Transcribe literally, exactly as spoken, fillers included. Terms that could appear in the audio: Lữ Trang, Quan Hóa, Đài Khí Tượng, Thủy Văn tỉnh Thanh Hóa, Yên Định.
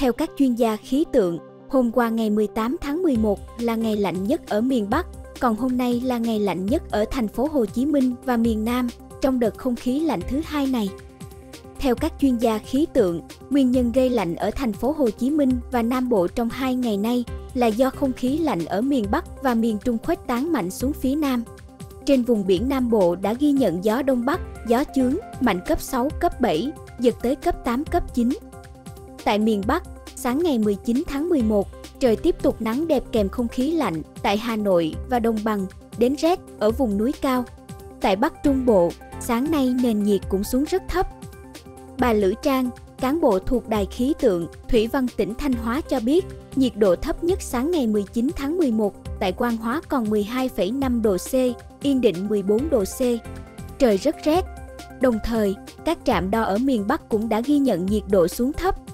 Theo các chuyên gia khí tượng, hôm qua ngày mười tám tháng mười một là ngày lạnh nhất ở miền Bắc, còn hôm nay là ngày lạnh nhất ở thành phố Hồ Chí Minh và miền Nam trong đợt không khí lạnh thứ hai này. Theo các chuyên gia khí tượng, nguyên nhân gây lạnh ở thành phố Hồ Chí Minh và Nam Bộ trong hai ngày nay là do không khí lạnh ở miền Bắc và miền Trung khuếch tán mạnh xuống phía Nam. Trên vùng biển Nam Bộ đã ghi nhận gió Đông Bắc, gió chướng, mạnh cấp sáu, cấp bảy, giật tới cấp tám, cấp chín. Tại miền Bắc, sáng ngày mười chín tháng mười một, trời tiếp tục nắng đẹp kèm không khí lạnh tại Hà Nội và Đồng Bằng, đến rét ở vùng núi cao. Tại Bắc Trung Bộ, sáng nay nền nhiệt cũng xuống rất thấp. Bà Lữ Trang, cán bộ thuộc Đài Khí tượng, Thủy Văn tỉnh Thanh Hóa cho biết, nhiệt độ thấp nhất sáng ngày mười chín tháng mười một tại Quan Hóa còn mười hai phẩy năm độ C, Yên Định mười bốn độ C. Trời rất rét. Đồng thời, các trạm đo ở miền Bắc cũng đã ghi nhận nhiệt độ xuống thấp